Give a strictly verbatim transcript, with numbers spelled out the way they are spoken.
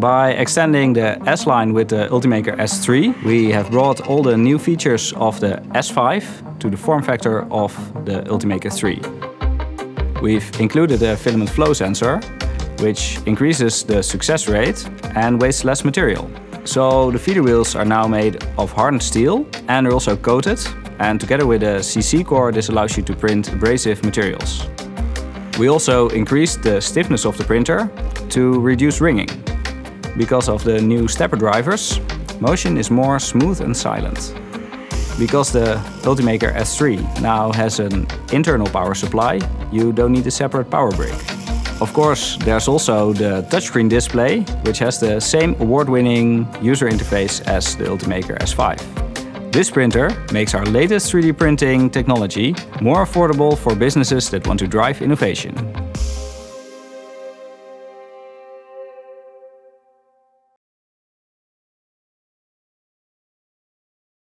By extending the S line with the Ultimaker S three, we have brought all the new features of the S five to the form factor of the Ultimaker three. We've included a filament flow sensor, which increases the success rate and wastes less material. So the feeder wheels are now made of hardened steel and are also coated. And together with a C C core, this allows you to print abrasive materials. We also increased the stiffness of the printer to reduce ringing. Because of the new stepper drivers, motion is more smooth and silent. Because the Ultimaker S three now has an internal power supply, you don't need a separate power brick. Of course, there's also the touchscreen display, which has the same award-winning user interface as the Ultimaker S five. This printer makes our latest three D printing technology more affordable for businesses that want to drive innovation.